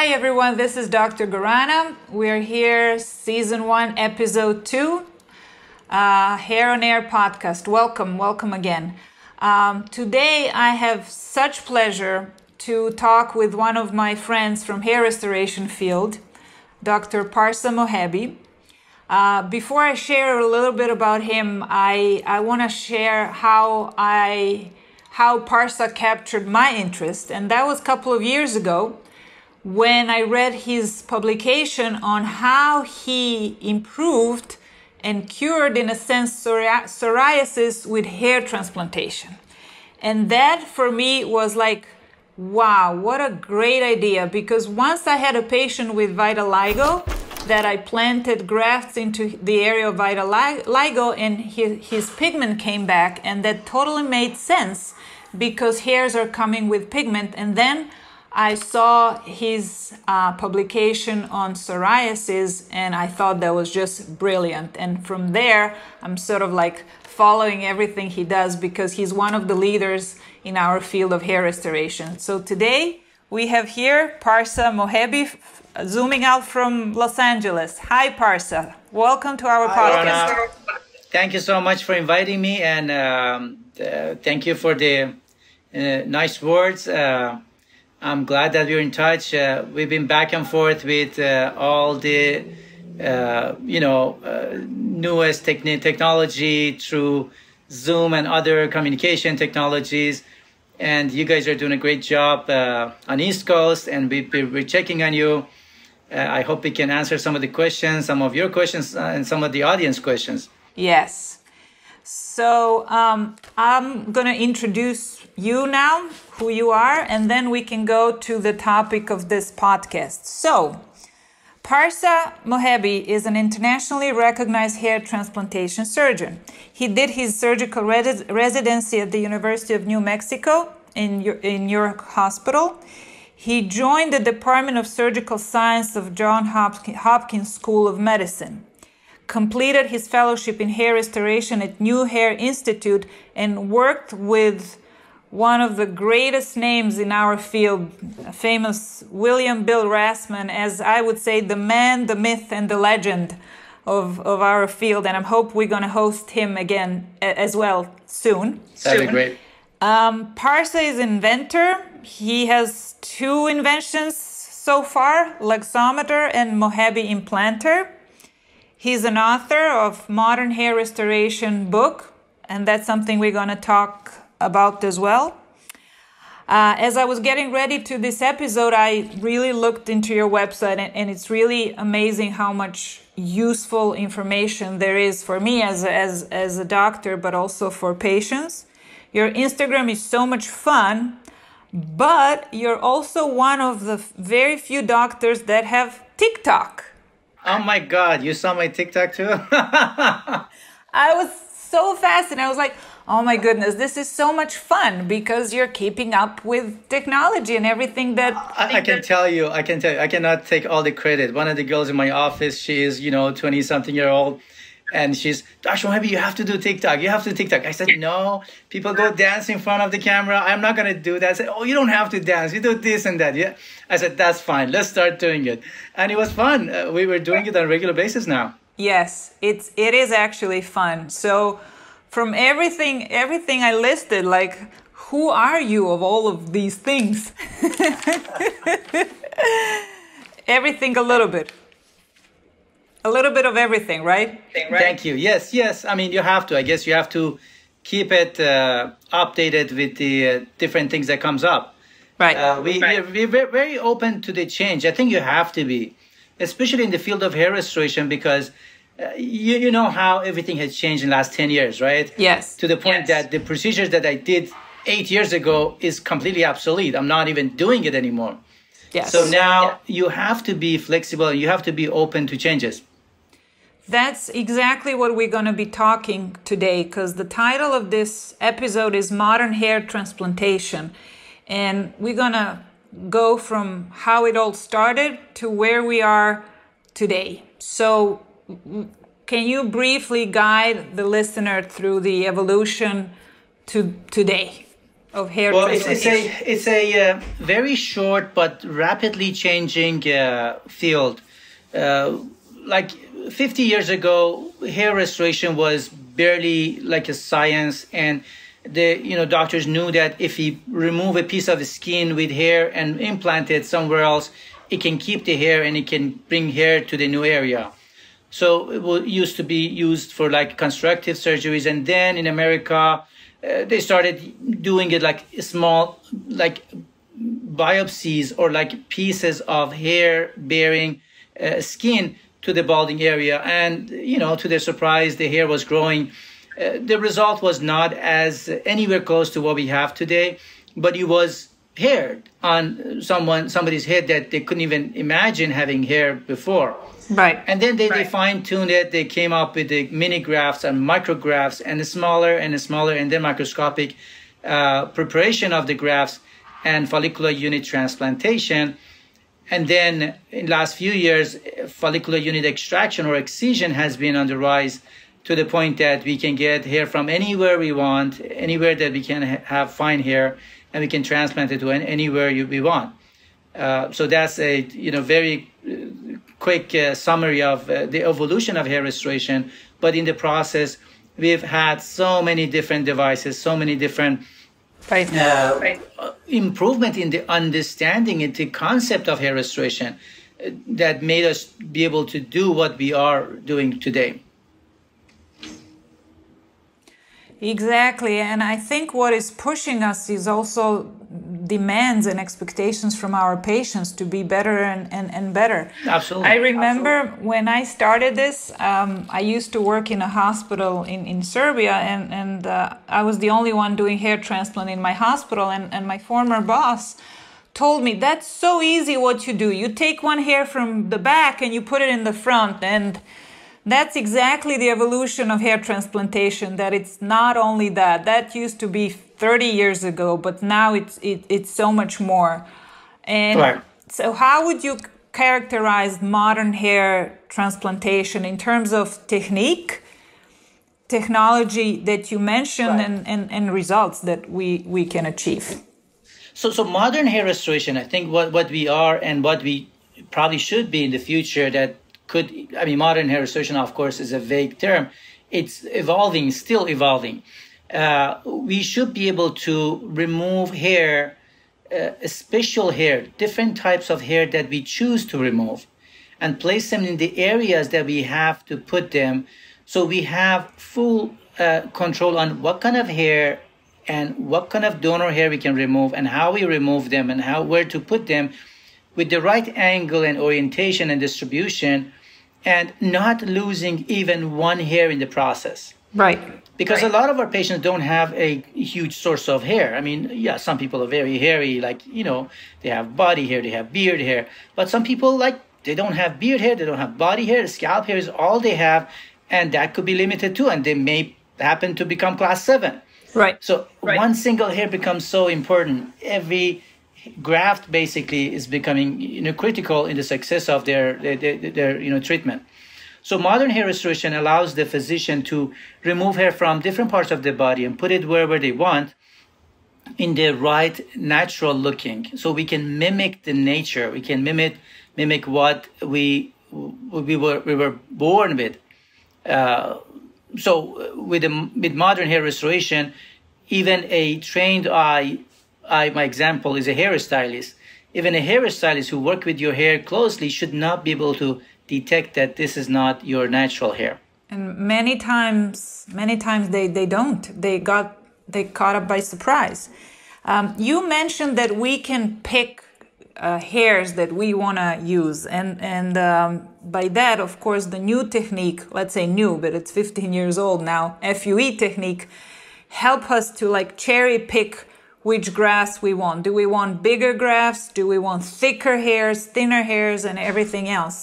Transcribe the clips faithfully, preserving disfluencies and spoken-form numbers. Hi everyone, this is Doctor Gorana. We're here, season one, episode two, uh, Hair on Air podcast. Welcome, welcome again. Um, today I have such pleasure to talk with one of my friends from hair restoration field, Doctor Parsa Mohebi. Uh, before I share a little bit about him, I, I want to share how I how Parsa captured my interest, and that was a couple of years ago when I read his publication on how he improved and cured, in a sense, psori- psoriasis with hair transplantation. And that for me was like, wow, what a great idea, because once I had a patient with vitiligo that I planted grafts into the area of vitiligo, and his, his pigment came back, and that totally made sense because hairs are coming with pigment. And then I saw his uh, publication on psoriasis, and I thought that was just brilliant. And from there, I'm sort of like following everything he does because he's one of the leaders in our field of hair restoration. So today we have here Parsa Mohebi, zooming out from Los Angeles. Hi, Parsa. Welcome to our podcast. Hi, thank you so much for inviting me, and um, uh, thank you for the uh, nice words. Uh, I'm glad that we're in touch. Uh, we've been back and forth with uh, all the, uh, you know, uh, newest techni technology through Zoom and other communication technologies. And you guys are doing a great job uh, on East Coast, and we, we're checking on you. Uh, I hope we can answer some of the questions, some of your questions, uh, and some of the audience questions. Yes. So um, I'm going to introduce you now, who you are, and then we can go to the topic of this podcast. So Parsa Mohebi is an internationally recognized hair transplantation surgeon. He did his surgical res residency at the University of New Mexico in, in Newark Hospital. He joined the Department of Surgical Science of John Hopkins School of Medicine, completed his fellowship in hair restoration at New Hair Institute, and worked with one of the greatest names in our field, famous William Bill Rassman, as I would say, the man, the myth, and the legend of, of our field. And I hope we're going to host him again as well soon. That'd be great. Um, Parsa is an inventor. He has two inventions so far, Lexometer and Mohebi Implanter. He's an author of Modern Hair Restoration book, and that's something we're going to talk about as well. Uh, as I was getting ready to this episode, I really looked into your website, and, and it's really amazing how much useful information there is for me as a, as, as a doctor, but also for patients. Your Instagram is so much fun, but you're also one of the very few doctors that have TikTok. Oh my God, you saw my TikTok too? I was so fascinated. I was like, oh my goodness, this is so much fun because you're keeping up with technology and everything that... I, I can tell you, I can tell you, I cannot take all the credit. One of the girls in my office, she is, you know, twenty-something year old, and she's, Dasha, maybe you have to do TikTok, you have to do TikTok. I said, no, people go dance in front of the camera. I'm not going to do that. I said, oh, you don't have to dance. You do this and that. Yeah. I said, that's fine. Let's start doing it. And it was fun. Uh, we were doing it on a regular basis now. Yes, it's, it is actually fun. So... From everything, everything I listed, like, who are you of all of these things? Everything a little bit. A little bit of everything, right? Thank you. Yes, yes. I mean, you have to. I guess you have to keep it uh, updated with the uh, different things that comes up. Right. Uh, we, right. We're, we're very open to the change. I think you have to be, especially in the field of hair restoration, because... Uh, you, you know how everything has changed in the last ten years, right? Yes. To the point yes. that the procedures that I did eight years ago is completely obsolete. I'm not even doing it anymore. Yes. So now yeah. you have to be flexible. You have to be open to changes. That's exactly what we're going to be talking today, because the title of this episode is Modern Hair Transplantation. And we're going to go from how it all started to where we are today. So... Can you briefly guide the listener through the evolution to today of hair well, transplantation? It's, it's a, it's a uh, very short but rapidly changing uh, field. Uh, like fifty years ago, hair restoration was barely like a science, and the you know doctors knew that if you remove a piece of skin with hair and implant it somewhere else, it can keep the hair and it can bring hair to the new area. So it will, used to be used for like constructive surgeries, and then in America uh, they started doing it like small, like biopsies or like pieces of hair-bearing uh, skin to the balding area, and you know, to their surprise, the hair was growing. Uh, the result was not as anywhere close to what we have today, but it was hair on someone, somebody's head that they couldn't even imagine having hair before. Right. And then they, right. they fine-tuned it. They came up with the mini grafts and micrografts and the smaller and the smaller and then microscopic uh, preparation of the grafts and follicular unit transplantation. And then in the last few years, follicular unit extraction or excision has been on the rise, to the point that we can get hair from anywhere we want, anywhere that we can ha have fine hair, and we can transplant it to an anywhere you, we want. Uh, so that's a you know very quick uh, summary of uh, the evolution of hair restoration. But in the process, we've had so many different devices, so many different right. Uh, right. improvement in the understanding, in the concept of hair restoration, uh, that made us be able to do what we are doing today. Exactly, and I think what is pushing us is also demands and expectations from our patients to be better and, and, and better. Absolutely. I remember Absolutely. when I started this, um, I used to work in a hospital in, in Serbia, and, and uh, I was the only one doing hair transplant in my hospital, and, and my former boss told me, that's so easy what you do. You take one hair from the back and you put it in the front, and that's exactly the evolution of hair transplantation, that it's not only that. That used to be thirty years ago, but now it's, it, it's so much more. And right. so how would you characterize modern hair transplantation in terms of technique, technology that you mentioned, right. and, and, and results that we, we can achieve? So, so modern hair restoration, I think what, what we are and what we probably should be in the future, that Could, I mean, modern hair restoration, of course, is a vague term. It's evolving, still evolving. Uh, we should be able to remove hair, uh, special hair, different types of hair that we choose to remove, and place them in the areas that we have to put them, so we have full uh, control on what kind of hair and what kind of donor hair we can remove, and how we remove them, and how where to put them, with the right angle and orientation and distribution, and not losing even one hair in the process. Right. Because right. a lot of our patients don't have a huge source of hair. I mean, yeah, some people are very hairy, like, you know, they have body hair, they have beard hair. But some people, like, they don't have beard hair, they don't have body hair, scalp hair is all they have, and that could be limited too, and they may happen to become class seven. Right. So right. one single hair becomes so important. Every graft basically is becoming you know critical in the success of their, their their you know treatment. So modern hair restoration allows the physician to remove hair from different parts of the body and put it wherever they want, in the right natural looking. So we can mimic the nature. We can mimic mimic what we we were we were born with. Uh, so with the, with modern hair restoration, even a trained eye. I, my example is a hairstylist. Even a hairstylist who works with your hair closely should not be able to detect that this is not your natural hair. And many times, many times they, they don't. They got they caught up by surprise. Um, you mentioned that we can pick uh, hairs that we want to use. And, and um, by that, of course, the new technique, let's say new, but it's fifteen years old now, F U E technique, help us to like cherry pick which grafts we want. Do we want bigger grafts? Do we want thicker hairs, thinner hairs, and everything else?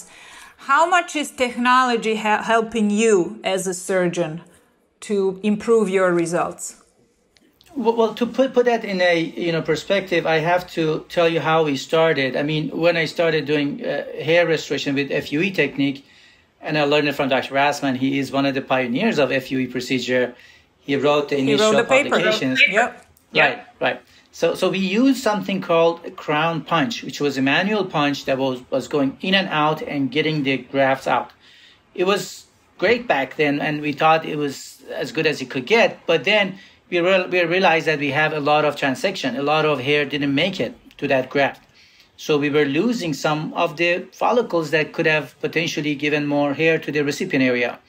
How much is technology ha helping you as a surgeon to improve your results? Well, well to put, put that in a you know perspective, I have to tell you how we started. I mean, when I started doing uh, hair restoration with F U E technique, and I learned it from Doctor Rassman, he is one of the pioneers of F U E procedure. He wrote the initial he wrote the publications. Paper. Yep. Yeah. Right, right. So, so we used something called a crown punch, which was a manual punch that was, was going in and out and getting the grafts out. It was great back then, and we thought it was as good as it could get. But then we, re we realized that we have a lot of transection. A lot of hair didn't make it to that graft. So we were losing some of the follicles that could have potentially given more hair to the recipient area.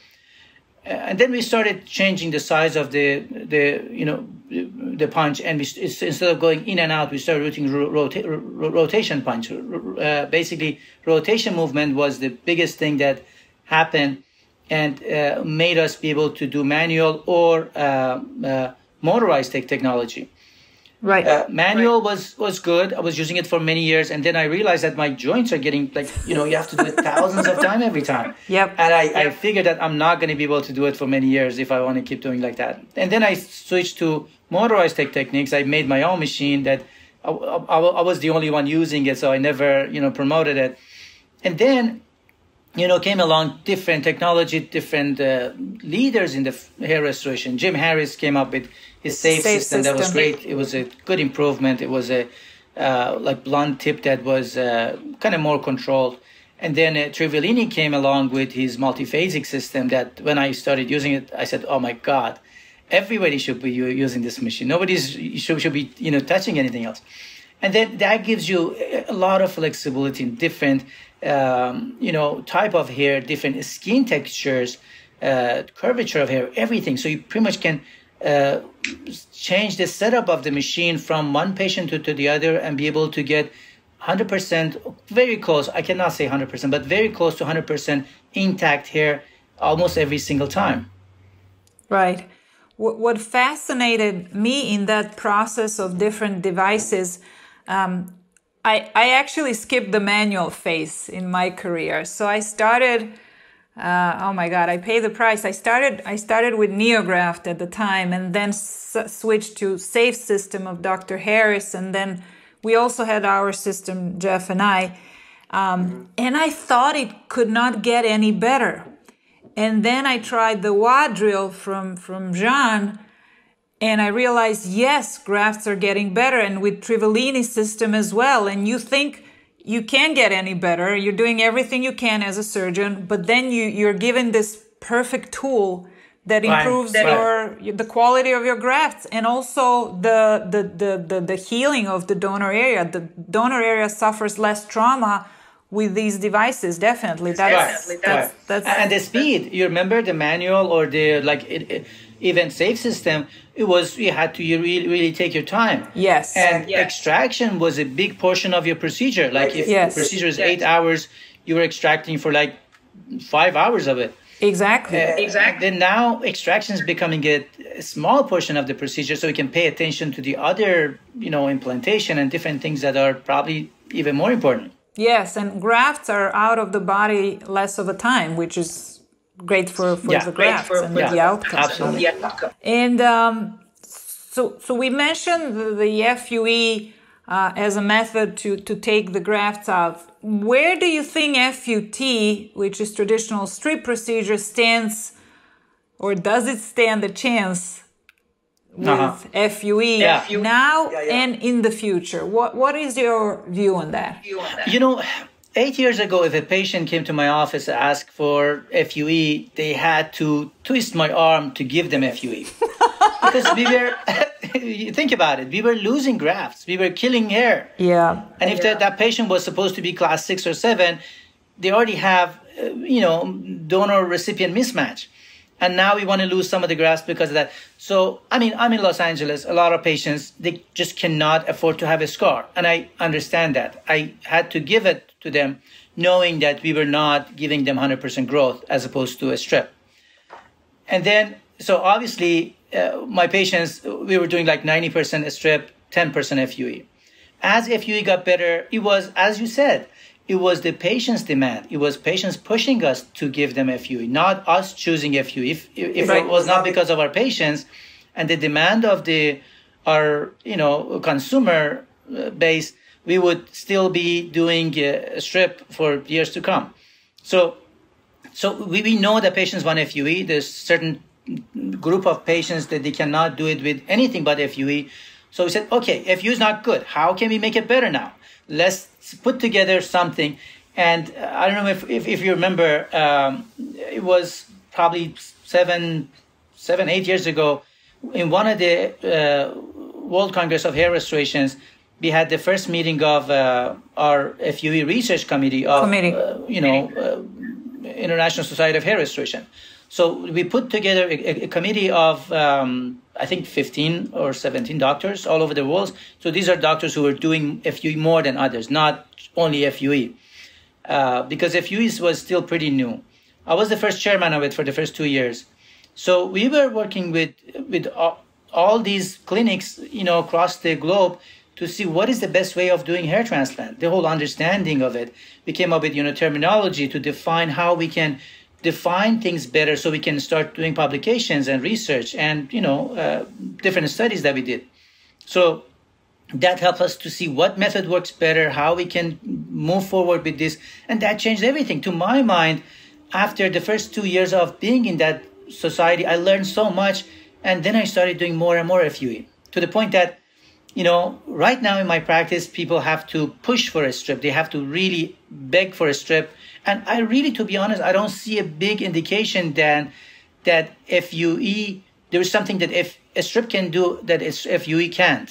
And then we started changing the size of the, the you know, the punch. And we, instead of going in and out, we started doing rota rotation punch. Uh, basically, rotation movement was the biggest thing that happened and uh, made us be able to do manual or uh, uh, motorized tech technology. Right. Uh, manual right. was was good. I was using it for many years, and then I realized that my joints are getting, like, you know, you have to do it thousands of times every time. Yep. And I, yep. I figured that I'm not going to be able to do it for many years if I want to keep doing like that. And then I switched to motorized tech techniques. I made my own machine that I, I, I was the only one using it, so I never, you know, promoted it. And then, you know, came along different technology, different uh, leaders in the hair restoration. Jim Harris came up with his safe, safe system. system. That was great. It was a good improvement. It was a uh, like blunt tip that was uh, kind of more controlled. And then uh, Trivellini came along with his multiphasic system that when I started using it, I said, oh my God, everybody should be using this machine. Nobody should, should be, you know, touching anything else. And then that gives you a lot of flexibility in different, um, you know, type of hair, different skin textures, uh, curvature of hair, everything. So you pretty much can uh, change the setup of the machine from one patient to, to the other and be able to get one hundred percent, very close, I cannot say one hundred percent, but very close to one hundred percent intact hair almost every single time. Right. What fascinated me in that process of different devices, um, I, I actually skipped the manual phase in my career. So I started, uh, oh my God, I paid the price. I started, I started with Neograft at the time, and then s switched to Safe System of Doctor Harris. And then we also had our system, Jeff and I. Um, and I thought it could not get any better. And then I tried the W A drill from, from Jean, and I realized, yes, grafts are getting better, and with Trivellini system as well. And you think you can get any better. You're doing everything you can as a surgeon, but then you, you're given this perfect tool that improves right. your, your, the quality of your grafts, and also the, the, the, the, the healing of the donor area. The donor area suffers less trauma with these devices, definitely. That's, right. that's, right. that's and the speed. You remember the manual or the like it, it, even safe system? It was you had to you really really take your time. Yes. And yes. extraction was a big portion of your procedure. Like if yes. the procedure is yes. eight hours, you were extracting for like five hours of it. Exactly. Uh, exactly. Then now extraction is becoming a, a small portion of the procedure, so you can pay attention to the other, you know, implantation and different things that are probably even more important. Yes, and grafts are out of the body less of a time, which is great for, for yeah, the grafts for, and yeah, the outcome. Absolutely. Yeah. And um, so, so we mentioned the, the F U E uh, as a method to, to take the grafts out. Where do you think F U T, which is traditional strip procedure, stands, or does it stand a chance with uh-huh. F U E yeah. now yeah, yeah. and in the future? What What is your view on that? You know, eight years ago, if a patient came to my office and asked for F U E, they had to twist my arm to give them F U E. Because we were, think about it, we were losing grafts. We were killing hair. Yeah. And if yeah. that, that patient was supposed to be class six or seven, they already have, uh, you know, donor-recipient mismatch. And now we want to lose some of the grafts because of that. So, I mean, I'm in Los Angeles. A lot of patients, they just cannot afford to have a scar. And I understand that. I had to give it to them knowing that we were not giving them one hundred percent growth as opposed to a strip. And then, so obviously, uh, my patients, we were doing like ninety percent a strip, ten percent F U E. As F U E got better, it was, as you said, it was the patient's demand. It was patients pushing us to give them F U E, not us choosing F U E. If, if right. it was not because of our patients and the demand of the our you know consumer base, we would still be doing a strip for years to come. So, so we, we know that patients want F U E. There's certain group of patients that they cannot do it with anything but F U E. So we said, okay, F U is not good. How can we make it better now? Let's put together something. And uh, I don't know if, if, if you remember, um, it was probably seven, seven, eight years ago, in one of the uh, World Congress of Hair Restorations, we had the first meeting of uh, our F U E research committee of, committee. Uh, you know, uh, International Society of Hair Restoration. So we put together a, a committee of, um, I think, fifteen or seventeen doctors all over the world. So these are doctors who are doing F U E more than others, not only F U E, uh, because F U E was still pretty new. I was the first chairman of it for the first two years. So we were working with, with all, all these clinics, you know, across the globe, to see what is the best way of doing hair transplant. The whole understanding of it, we came up with, you know, terminology to define how we can define things better so we can start doing publications and research and, you know, uh, different studies that we did. So that helped us to see what method works better, how we can move forward with this. And that changed everything. To my mind, after the first two years of being in that society, I learned so much. And then I started doing more and more F U E, to the point that, you know, right now in my practice, people have to push for a strip. They have to really beg for a strip. And I really, to be honest, I don't see a big indication that, that F U E, there is something that if a strip can do that F U E can't.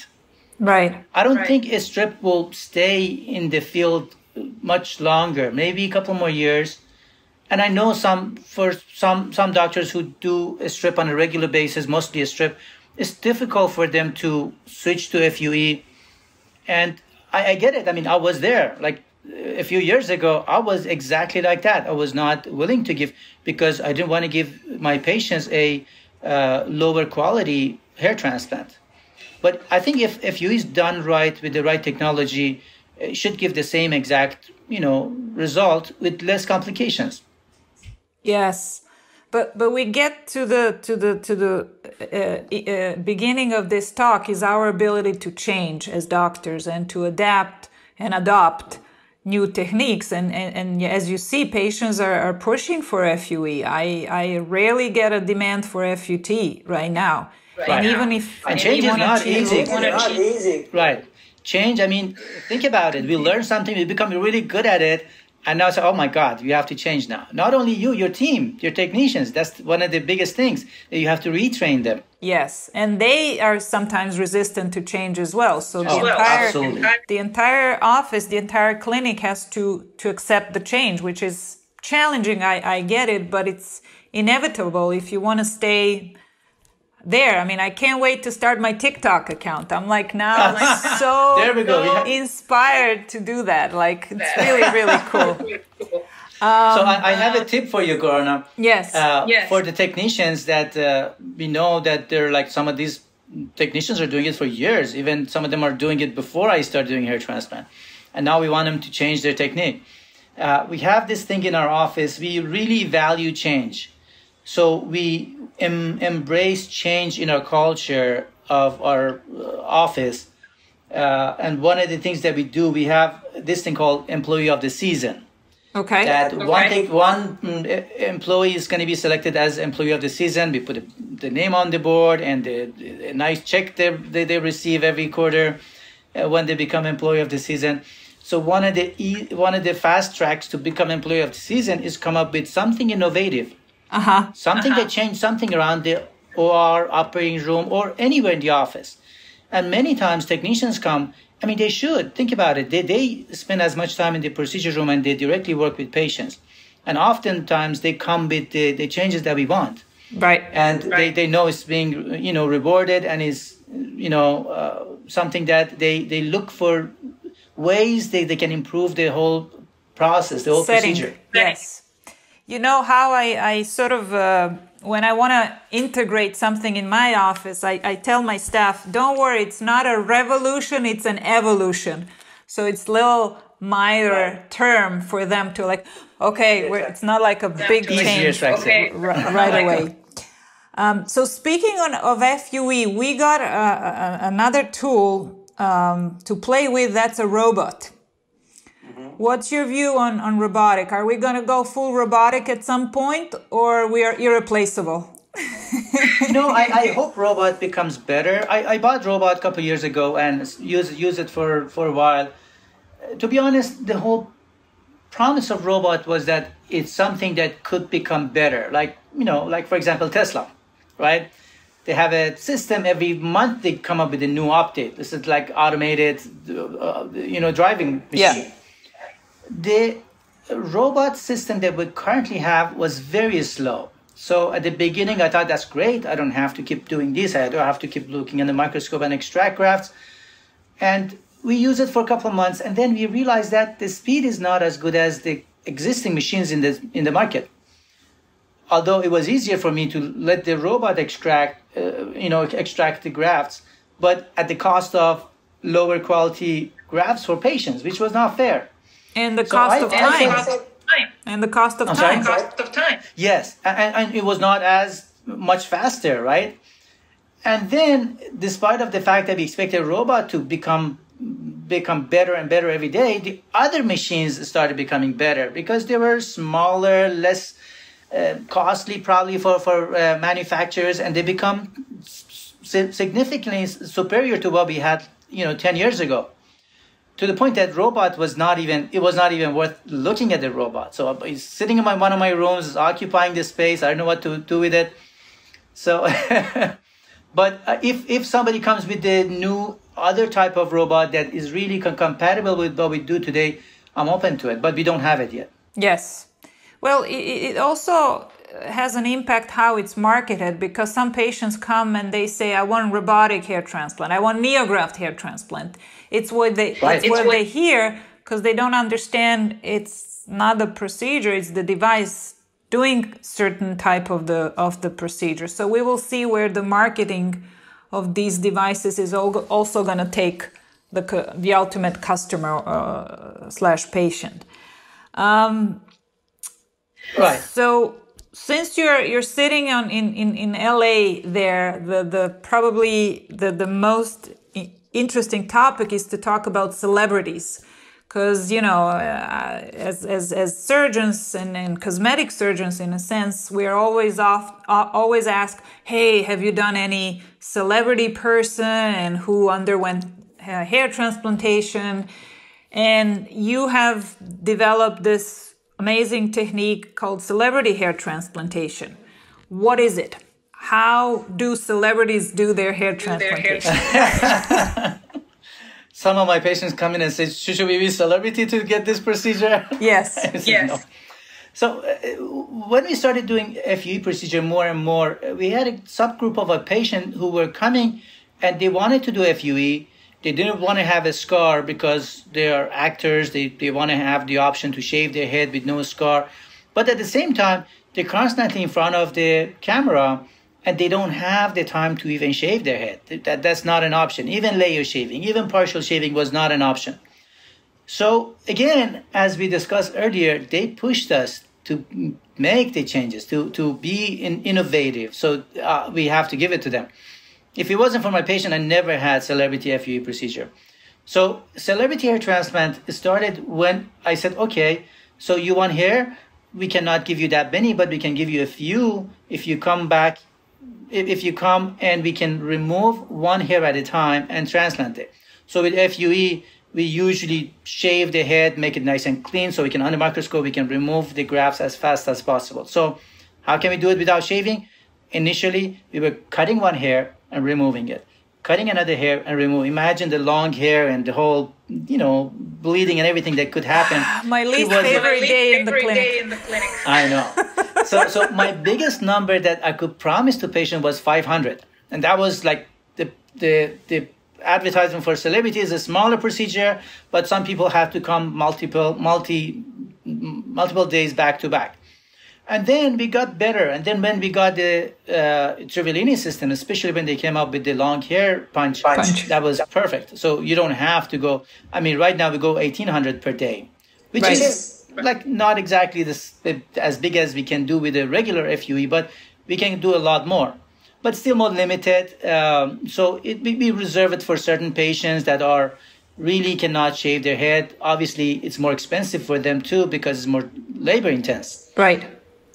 Right. I don't right. think a strip will stay in the field much longer, maybe a couple more years. And I know some, for some, some doctors who do a strip on a regular basis, mostly a strip, it's difficult for them to switch to F U E. And I, I get it. I mean, I was there. Like a few years ago, I was exactly like that. I was not willing to give because I didn't want to give my patients a uh, lower quality hair transplant. But I think if F U E is done right with the right technology, it should give the same exact, you know, result with less complications. Yes. But but we get to the to the to the uh, uh, beginning of this talk is our ability to change as doctors and to adapt and adopt new techniques. And and, and as you see, patients are, are pushing for F U E. I I rarely get a demand for F U T right now. Right. And even if and change is not easy, it's not easy. Right? Change. I mean, think about it. We learn something. We become really good at it. And now I say, oh my God, you have to change now. Not only you, your team, your technicians. That's one of the biggest things. You have to retrain them. Yes. And they are sometimes resistant to change as well. So the, oh, entire, absolutely. the entire office, the entire clinic has to, to accept the change, which is challenging. I, I get it, but it's inevitable if you want to stay there. I mean, I can't wait to start my TikTok account. I'm like now like, so there we go. Yeah. inspired to do that. Like, it's really, really cool. Um, so I, I have a tip for you, Gorana. Yes. Uh, yes. For the technicians that uh, we know that they're like, some of these technicians are doing it for years. Even some of them are doing it before I started doing hair transplant. And now we want them to change their technique. Uh, we have this thing in our office. We really value change. So we Em embrace change in our culture of our office. Uh, and one of the things that we do, we have this thing called employee of the season. Okay. That okay. one thing, one mm, employee is going to be selected as employee of the season. We put the name on the board and the, the nice check they, they, they receive every quarter uh, when they become employee of the season. So one of the e one of the fast tracks to become employee of the season is come up with something innovative. Uh-huh. Something uh-huh. that changed something around the O R, operating room, or anywhere in the office. And many times technicians come, I mean, they should. Think about it. They, they spend as much time in the procedure room and they directly work with patients. And oftentimes they come with the, the changes that we want. Right. And right. They, they know it's being, you know, rewarded and is, you know, uh, something that they, they look for ways they, they can improve the whole process, the whole Setting. procedure. Yes. You know how I, I sort of, uh, when I want to integrate something in my office, I, I tell my staff, don't worry, it's not a revolution, it's an evolution. So it's little minor right. term for them to like, okay, we're, it's not like a big change okay. right away. Um, so speaking on, of F U E, we got a, a, another tool um, to play with, that's a robot. What's your view on, on robotic? Are we going to go full robotic at some point, or we are irreplaceable? know, I, I hope robot becomes better. I, I bought robot a couple years ago and use use it for, for a while. To be honest, the whole promise of robot was that it's something that could become better. Like, you know, like for example, Tesla, right? They have a system every month they come up with a new update. This is like automated, uh, you know, driving machine. Yeah. The robot system that we currently have was very slow. So at the beginning, I thought that's great. I don't have to keep doing this. I don't have to keep looking in the microscope and extract grafts. And we use it for a couple of months. And then we realized that the speed is not as good as the existing machines in the, in the market. Although it was easier for me to let the robot extract, uh, you know, extract the grafts, but at the cost of lower quality grafts for patients, which was not fair. And the so cost I, of time. time. And the cost of I'm time. Sorry? Cost of time. Yes, and, and it was not as much faster, right? And then, despite of the fact that we expect a robot to become become better and better every day, the other machines started becoming better because they were smaller, less uh, costly, probably for for uh, manufacturers, and they become significantly superior to what we had, you know, ten years ago. To the point that robot was not even, it was not even worth looking at the robot. So it's sitting in my, one of my rooms, occupying this space. I don't know what to do with it. So, but if, if somebody comes with the new other type of robot that is really com compatible with what we do today, I'm open to it, but we don't have it yet. Yes. Well, it, it also has an impact how it's marketed, because some patients come and they say, I want robotic hair transplant. I want Neograft hair transplant. It's what they, right. it's it's what what... they hear, because they don't understand it's not the procedure, it's the device doing certain type of the, of the procedure. So we will see where the marketing of these devices is also going to take the, the ultimate customer uh, slash patient. Um, right. So... Since you're you're sitting on in, in, in L A there, the, the probably the, the most interesting topic is to talk about celebrities, because you know uh, as, as as surgeons and, and cosmetic surgeons, in a sense, we are always off uh, always asked, hey, have you done any celebrity person and who underwent uh, hair transplantation? And you have developed this amazing technique called celebrity hair transplantation. What is it? How do celebrities do their hair do transplantation? Their hair. Some of my patients come in and say, should we be celebrity to get this procedure? Yes. Say, yes. No. So uh, when we started doing F U E procedure more and more, we had a subgroup of a patient who were coming and they wanted to do F U E. They didn't want to have a scar because they are actors. They, they want to have the option to shave their head with no scar. But at the same time, they're constantly in front of the camera and they don't have the time to even shave their head. That, that's not an option. Even layer shaving, even partial shaving was not an option. So again, as we discussed earlier, they pushed us to make the changes, to, to be in, innovative. So uh, we have to give it to them. If it wasn't for my patient, I never had celebrity F U E procedure. So celebrity hair transplant started when I said, okay, so you want hair? We cannot give you that many, but we can give you a few if you come back, if you come and we can remove one hair at a time and transplant it. So with F U E, we usually shave the head, make it nice and clean, so we can, under microscope, we can remove the grafts as fast as possible. So how can we do it without shaving? Initially, we were cutting one hair and removing it, cutting another hair and remove. Imagine the long hair and the whole, you know, bleeding and everything that could happen. My least favorite day in the clinic. I know. so, so my biggest number that I could promise to patient was five hundred, and that was like the the the advertisement for celebrities. A smaller procedure, but some people have to come multiple multi multiple days back to back. And then we got better. And then when we got the uh, Trivellini system, especially when they came up with the long hair punch, punch, that was perfect. So you don't have to go. I mean, right now we go eighteen hundred per day, which right. is like not exactly this, as big as we can do with a regular F U E, but we can do a lot more, but still more limited. Um, so it, we reserve it for certain patients that are really cannot shave their head. Obviously, it's more expensive for them too because it's more labor intense. Right.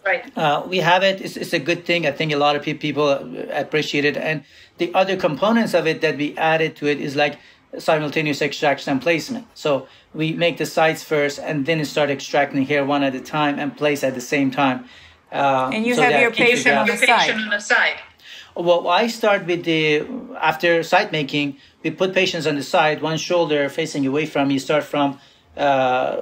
Right. Uh, we have it. It's, it's a good thing. I think a lot of pe- people appreciate it. And the other components of it that we added to it is like simultaneous extraction and placement. So we make the sites first and then start extracting hair one at a time and place at the same time. Uh, and you so have your patient on the side. on the side. Well, I start with the, after site making, we put patients on the side, one shoulder facing away from, you start from uh,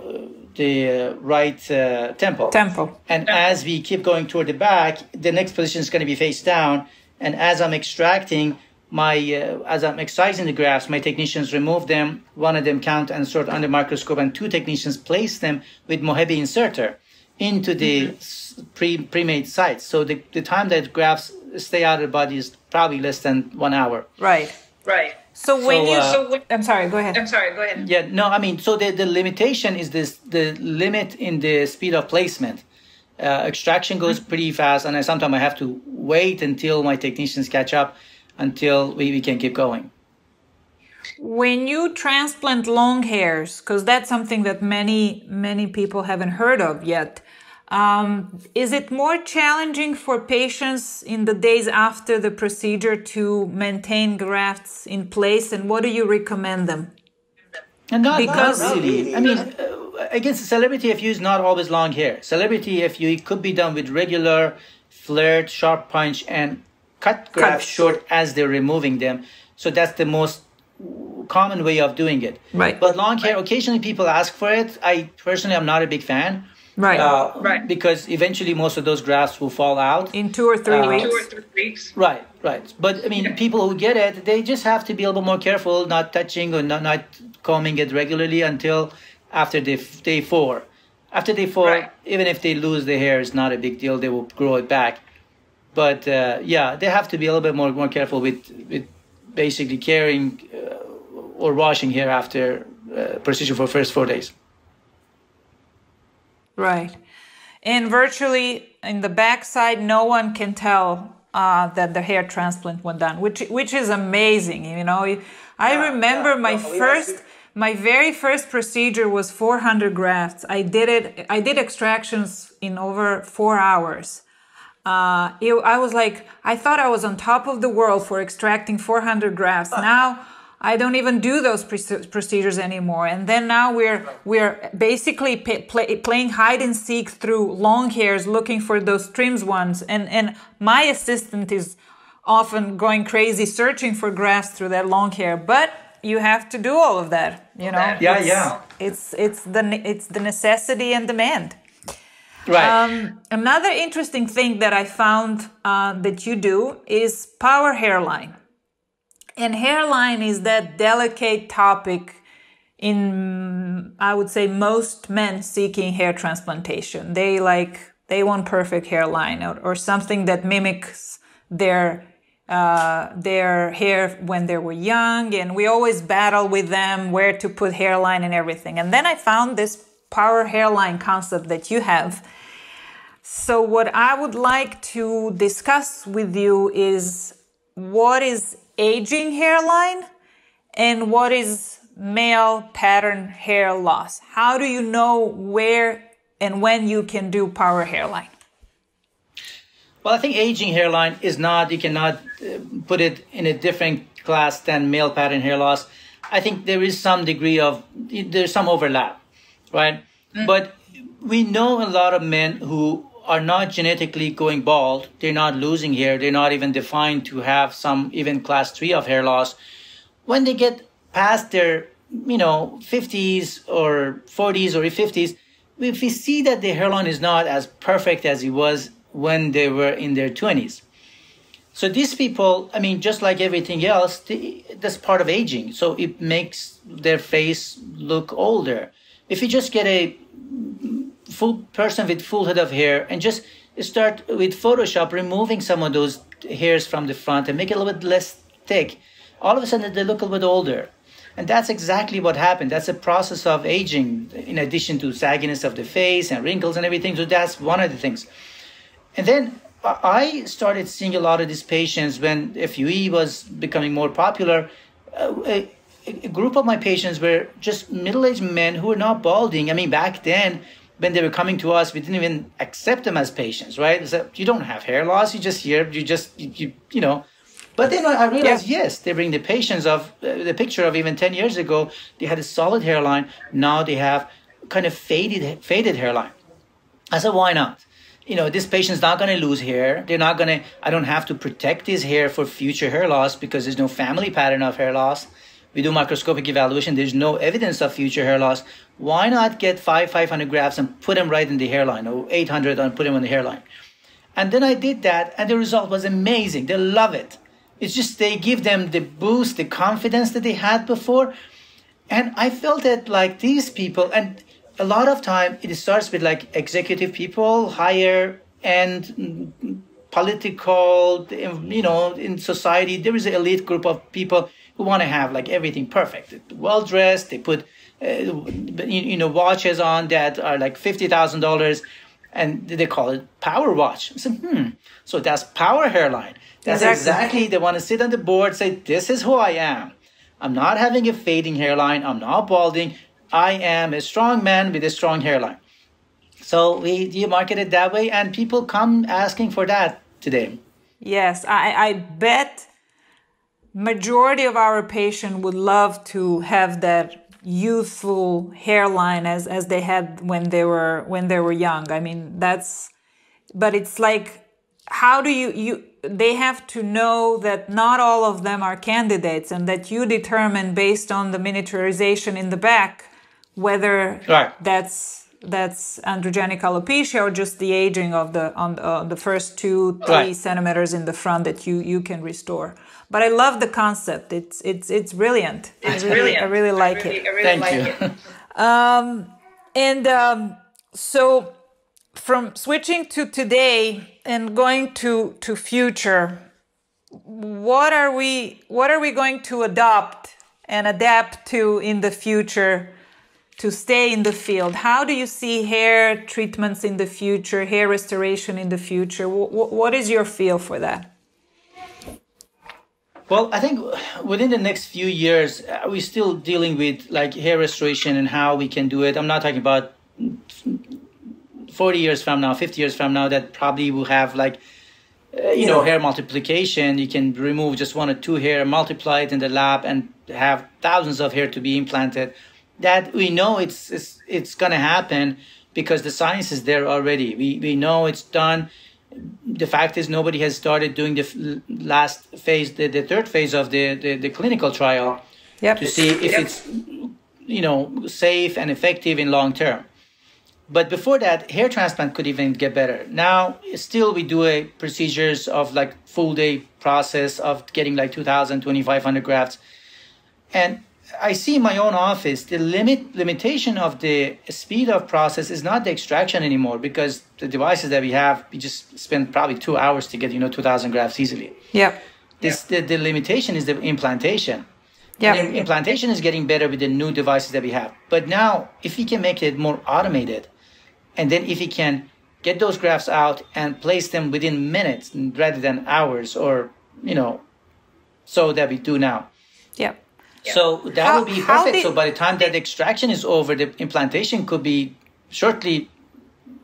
the right uh, temple. Temple. And temple. As we keep going toward the back, the next position is going to be face down. And as I'm extracting, my uh, as I'm excising the grafts, my technicians remove them, one of them count and sort under microscope, and two technicians place them with Mohebi inserter into the mm-hmm. pre, pre-made sites. So the, the time that grafts stay out of the body is probably less than one hour. Right, right. So when so, you, uh, so when, I'm sorry, go ahead. I'm sorry, go ahead. Yeah, no, I mean, so the, the limitation is this, the limit in the speed of placement. Uh, extraction goes mm-hmm. pretty fast, and sometimes I have to wait until my technicians catch up until we, we can keep going. When you transplant long hairs, because that's something that many, many people haven't heard of yet, um, is it more challenging for patients in the days after the procedure to maintain grafts in place? And what do you recommend them? And not, because, not really. I mean, uh, against celebrity F U is not always long hair. Celebrity F U could be done with regular, flared, sharp punch, and cut grafts short as they're removing them. So that's the most common way of doing it. Right. But long hair, right. Occasionally people ask for it. I personally am not a big fan. Right. Uh, right. Because eventually most of those grafts will fall out. In two or three uh, weeks. Two or three weeks. Right, right. But I mean, yeah. People who get it, they just have to be a little more careful, not touching or not, not combing it regularly until after day, day four. After day four, right. Even if they lose the hair, it's not a big deal. They will grow it back. But uh, yeah, they have to be a little bit more, more careful with, with basically carrying uh, or washing hair after uh, procedure for first four days. Right. And virtually in the backside, no one can tell uh, that the hair transplant was done, which which is amazing. You know, I yeah, remember yeah. my yeah, first, my very first procedure was four hundred grafts. I did it. I did extractions in over four hours. Uh, it, I was like, I thought I was on top of the world for extracting four hundred grafts. Now I don't even do those pre- procedures anymore. And then now we're we're basically pay, play, playing hide and seek through long hairs, looking for those trimmed ones. And and my assistant is often going crazy searching for grafts through that long hair. But you have to do all of that, you know. Yeah, it's, yeah. It's it's the it's the necessity and demand. Right. Um, another interesting thing that I found uh, that you do is power hairline. And hairline is that delicate topic in, I would say, most men seeking hair transplantation. They like, they want perfect hairline or, or something that mimics their uh, their hair when they were young. And we always battle with them where to put hairline and everything. And then I found this power hairline concept that you have. So what I would like to discuss with you is what is aging hairline and what is male pattern hair loss. How do you know where and when you can do power hairline? Well, I think aging hairline is not, you cannot put it in a different class than male pattern hair loss. I think there is some degree of, there's some overlap. Right. Mm. But we know a lot of men who are not genetically going bald. They're not losing hair. They're not even defined to have some even class three of hair loss. When they get past their, you know, fifties or forties or fifties, if we see that the hairline is not as perfect as it was when they were in their twenties. So these people, I mean, just like everything else, they, that's part of aging. So it makes their face look older. If you just get a full person with full head of hair and just start with Photoshop removing some of those hairs from the front and make it a little bit less thick, all of a sudden they look a little bit older. And that's exactly what happened. That's a process of aging in addition to sagginess of the face and wrinkles and everything. So that's one of the things. And then I started seeing a lot of these patients when F U E was becoming more popular. Uh, A group of my patients were just middle-aged men who were not balding. I mean, back then, when they were coming to us, we didn't even accept them as patients, right? So you don't have hair loss. You just hear, you just, you, you, you know. But then I realized, yeah. yes, they bring the patients of uh, the picture of even ten years ago, they had a solid hairline. Now they have kind of faded, faded hairline. I said, why not? You know, this patient's not going to lose hair. They're not going to, I don't have to protect his hair for future hair loss because there's no family pattern of hair loss. We do microscopic evaluation. There's no evidence of future hair loss. Why not get five, 500 grafts and put them right in the hairline, or eight hundred and put them on the hairline? And then I did that, and the result was amazing. They love it. It's just they give them the boost, the confidence that they had before. And I felt that like these people, and a lot of time it starts with like executive people, higher end political, you know, in society, there is an elite group of people who want to have like everything perfect, well dressed. They put, uh, you know, watches on that are like fifty thousand dollars and they call it power watch. I said, hmm, so that's power hairline. That's exactly, they want to sit on the board, say, this is who I am. I'm not having a fading hairline. I'm not balding. I am a strong man with a strong hairline. So we you market it that way, and people come asking for that today. Yes, I, I bet majority of our patients would love to have that youthful hairline as as they had when they were when they were young. I mean, that's, but it's like, how do you you they have to know that not all of them are candidates, and that you determine based on the miniaturization in the back whether right. that's that's androgenic alopecia or just the aging of the on uh, the first two three right. centimeters in the front that you you can restore. But I love the concept. It's it's it's brilliant. It's I really, brilliant. I really like I really, it. I really Thank like you. It. um, and um, so from switching to today and going to to future, what are we what are we going to adopt and adapt to in the future? To stay in the field, how do you see hair treatments in the future, hair restoration in the future? W- what is your feel for that? Well, I think within the next few years, we're still dealing with like hair restoration and how we can do it. I'm not talking about forty years from now, fifty years from now, that probably will have like, uh, you yeah. know, hair multiplication. You can remove just one or two hair, multiply it in the lab and have thousands of hair to be implanted. That we know it's it's, it's going to happen because the science is there already. We, we know it's done. The fact is nobody has started doing the last phase, the, the third phase of the, the, the clinical trial yep. to see if yep. it's, you know, safe and effective in long term. But before that, hair transplant could even get better. Now, still we do a procedures of like full day process of getting like two thousand, twenty-five hundred grafts. And I see in my own office, the limit limitation of the speed of process is not the extraction anymore, because the devices that we have, we just spend probably two hours to get, you know, two thousand grafts easily. Yeah. This, yeah. The, the limitation is the implantation. Yeah. The implantation is getting better with the new devices that we have. But now, if we can make it more automated, and then if we can get those grafts out and place them within minutes rather than hours or, you know, so that we do now. Yeah. So that how, would be perfect. Did, so by the time that the extraction is over, the implantation could be shortly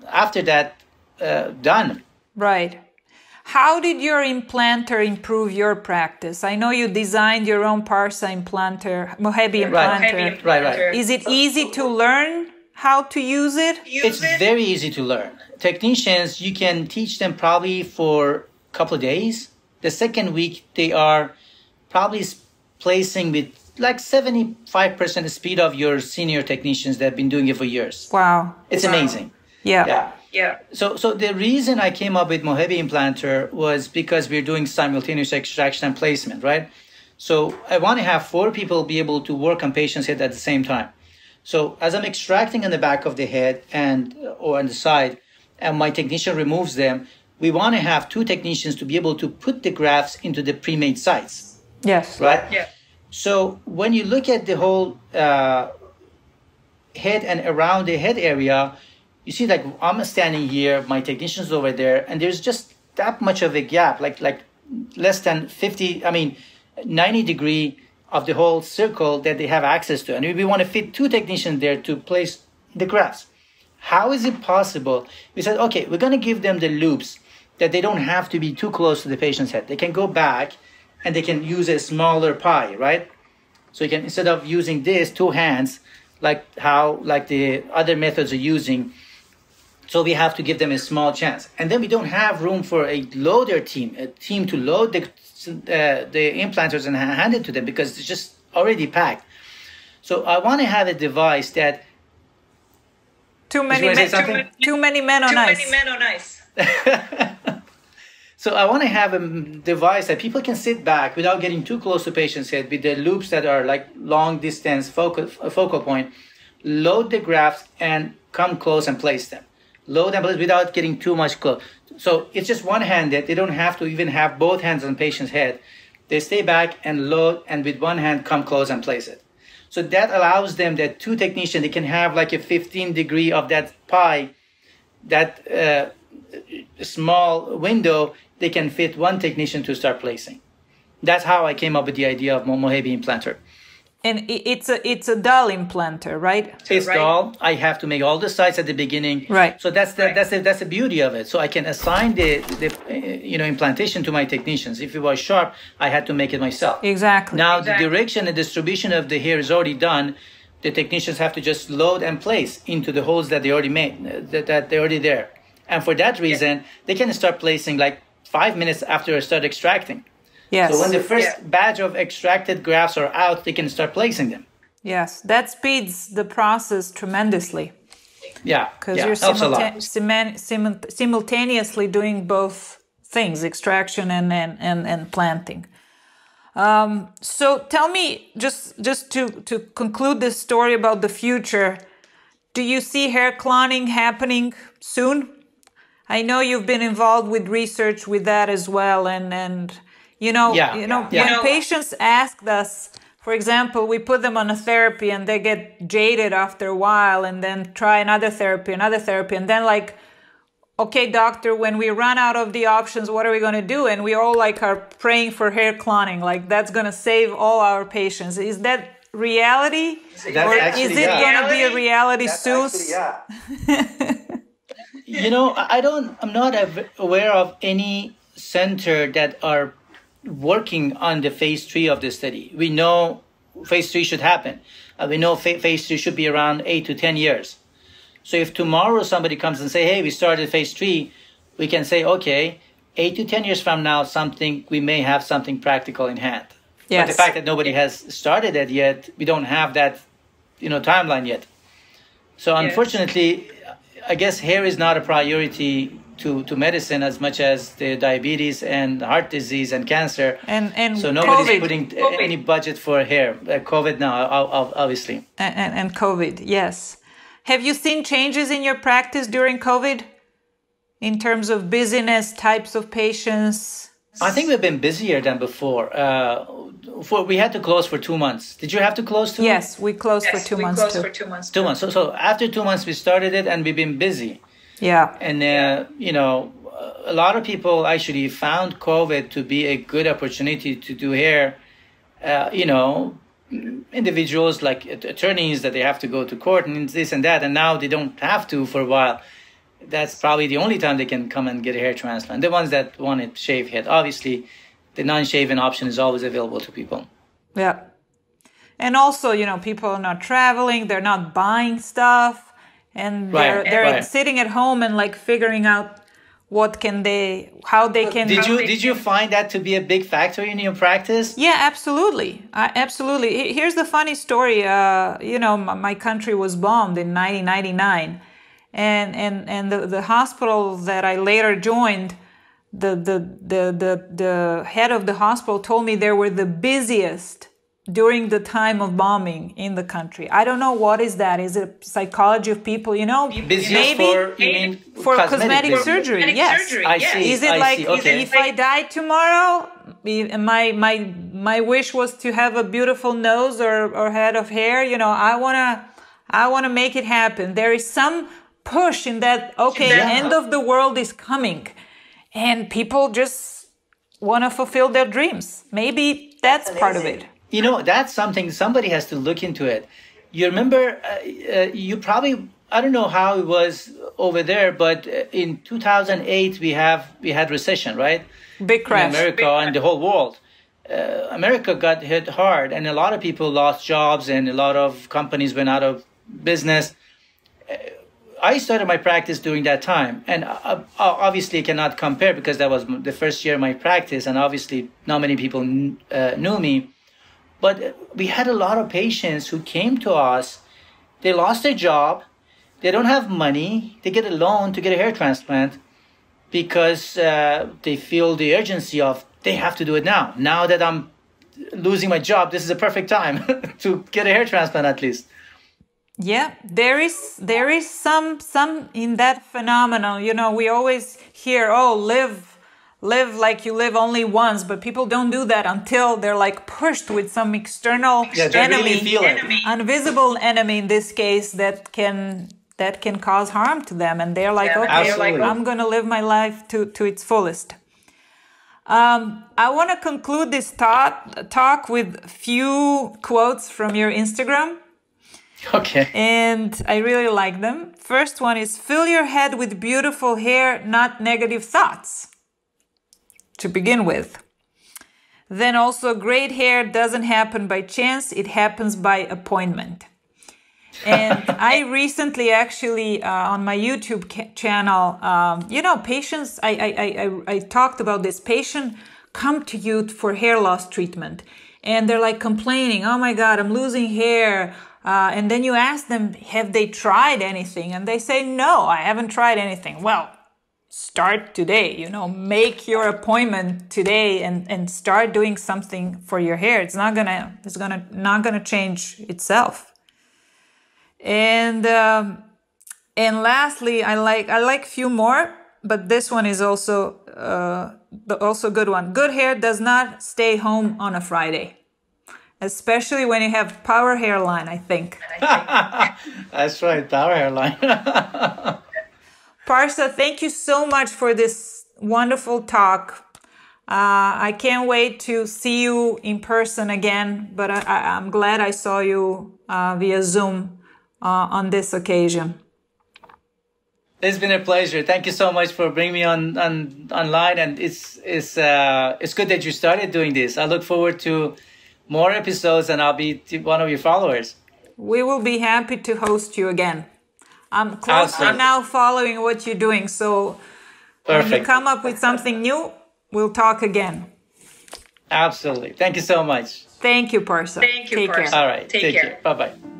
after that uh, done. Right. How did your implanter improve your practice? I know you designed your own Parsa implanter, Mohebi implanter. Right, right, right. Is it easy to learn how to use it? It's very easy to learn. Technicians, you can teach them probably for a couple of days. The second week, they are probably placing with like seventy-five percent speed of your senior technicians that have been doing it for years. Wow. It's wow. amazing. Yeah. Yeah. Yeah. So so the reason I came up with Mohebi Implanter was because we're doing simultaneous extraction and placement, right? So I want to have four people be able to work on patients' head at the same time. So as I'm extracting on the back of the head and or on the side, and my technician removes them, we want to have two technicians to be able to put the grafts into the pre-made sites. Yes. Right? Yeah. So when you look at the whole uh, head and around the head area, you see like I'm standing here, my technician's over there, and there's just that much of a gap, like like less than fifty, I mean, ninety degree of the whole circle that they have access to. And we want to fit two technicians there to place the grafts. How is it possible? We said, okay, we're going to give them the loops that they don't have to be too close to the patient's head. They can go back and they can use a smaller pie, right? So you can, instead of using this two hands, like how, like the other methods are using, so we have to give them a small chance. And then we don't have room for a loader team, a team to load the, uh, the implanters and hand it to them because it's just already packed. So I want to have a device that... Too many men, too many, too many men on ice. Too many men on ice. So I want to have a device that people can sit back without getting too close to patient's head with the loops that are like long distance focal, focal point, load the grafts and come close and place them. Load and place without getting too much close. So it's just one-handed. They don't have to even have both hands on the patient's head. They stay back and load and with one hand come close and place it. So that allows them that two technicians, they can have like a fifteen degree of that pie, that uh, small window, they can fit one technician to start placing. That's how I came up with the idea of Mohebi Implanter. And it's a it's a dull implanter, right? It's right. dull. I have to make all the sites at the beginning, right? So that's the right. that's the, that's the beauty of it. So I can assign the the you know implantation to my technicians. If it was sharp, I had to make it myself. Exactly. Now exactly. the direction and distribution of the hair is already done. The technicians have to just load and place into the holes that they already made, that, that they're already there. And for that reason, yeah. they can start placing like five minutes after I start extracting. Yes. So when the first yeah. batch of extracted grafts are out, they can start placing them. Yes, that speeds the process tremendously. Yeah, because yeah, you're simulta simu simu simultaneously doing both things, extraction and and and, and planting. Um, so tell me, just just to to conclude this story about the future, do you see hair cloning happening soon? I know you've been involved with research with that as well, and and. You know, yeah, you know, yeah. when patients ask us, for example, we put them on a therapy and they get jaded after a while and then try another therapy, another therapy. And then like, okay, doctor, when we run out of the options, what are we going to do? And we all like are praying for hair cloning, like that's going to save all our patients. Is that reality? That's or actually, is it yeah. going to be a reality soon? Yeah. You know, I don't, I'm not aware of any center that are working on the phase three of the study. We know phase three should happen. Uh, we know fa phase three should be around eight to ten years. So if tomorrow somebody comes and say, hey, we started phase three, we can say, okay, eight to ten years from now, something, we may have something practical in hand. Yes. But the fact that nobody has started it yet, we don't have that, you know, timeline yet. So unfortunately, yes. I guess hair is not a priority To, to medicine as much as the diabetes and heart disease and cancer. And, and so nobody's COVID. putting COVID. any budget for hair. Uh, COVID now, obviously. And, and, and COVID, yes. Have you seen changes in your practice during COVID in terms of busyness, types of patients? I think we've been busier than before. Uh, for, we had to close for two months. Did you have to close two yes, months? We closed yes, for two we months closed too. for two months. Two months. So, so after two months, we started it and we've been busy. Yeah. And, uh, you know, a lot of people actually found COVID to be a good opportunity to do hair, uh, you know, individuals like attorneys that they have to go to court and this and that. And now they don't have to for a while. That's probably the only time they can come and get a hair transplant. The ones that want to shave head, obviously, the non-shaven option is always available to people. Yeah. And also, you know, people are not traveling. They're not buying stuff. And they're, right, they're right. sitting at home and like figuring out what can they, how they can. Did you, did you find that to be a big factor in your practice? Yeah, absolutely. Uh, absolutely. Here's the funny story. Uh, you know, my country was bombed in nineteen ninety-nine. And, and, and the, the hospital that I later joined, the, the, the, the, the head of the hospital told me they were the busiest during the time of bombing in the country. I don't know what is that. Is it psychology of people, you know? Busiest maybe for, maybe for cosmetic, cosmetic surgery. Cosmetic yes. surgery. I yes. see. Is it I like okay. if I die tomorrow, my my my wish was to have a beautiful nose or, or head of hair, you know, I wanna I wanna make it happen. There is some push in that okay, yeah. end of the world is coming and people just wanna fulfill their dreams. Maybe that's, that's part of it. You know, that's something, somebody has to look into it. You remember, uh, uh, you probably, I don't know how it was over there, but in two thousand eight we have we had recession, right? Big crash. In America crash. And the whole world. Uh, America got hit hard, and a lot of people lost jobs, and a lot of companies went out of business. Uh, I started my practice during that time, and I, I obviously cannot compare because that was the first year of my practice, and obviously not many people uh, knew me. But we had a lot of patients who came to us. They lost their job. They don't have money. They get a loan to get a hair transplant because uh, they feel the urgency of they have to do it now. Now that I'm losing my job, this is a perfect time to get a hair transplant at least. Yeah, there is there is some some in that phenomenon. You know, we always hear, oh, live live like you live only once, but people don't do that until they're like pushed with some external yeah, enemy, really enemy, invisible enemy in this case that can that can cause harm to them, and they're like, yeah, okay, absolutely. I'm going to live my life to to its fullest. Um, I want to conclude this talk talk with a few quotes from your Instagram. Okay. And I really like them. First one is, fill your head with beautiful hair, not negative thoughts, to begin with. Then also, great hair doesn't happen by chance. It happens by appointment. And I recently actually uh, on my YouTube channel, um, you know, patients, I, I, I, I talked about this. Patient come to you for hair loss treatment, and they're like complaining, oh my God, I'm losing hair. Uh, and then you ask them, have they tried anything? And they say, no, I haven't tried anything. Well, start today, you know, make your appointment today and, and start doing something for your hair. It's not gonna, it's gonna, not gonna change itself. And, um, and lastly, I like, I like few more, but this one is also, uh, also a good one. Good hair does not stay home on a Friday. Especially when you have power hairline, I think. That's right, power hairline. Parsa, thank you so much for this wonderful talk. Uh, I can't wait to see you in person again, but I, I, I'm glad I saw you uh, via Zoom uh, on this occasion. It's been a pleasure. Thank you so much for bringing me on, on online, and it's it's uh, it's good that you started doing this. I look forward to more episodes, and I'll be one of your followers. We will be happy to host you again. I'm closely awesome. now following what you're doing, so Perfect. When you come up with something new, we'll talk again. Absolutely. Thank you so much. Thank you, Parsa. Thank you, Parsa. All right. Take, take care. care. Bye-bye.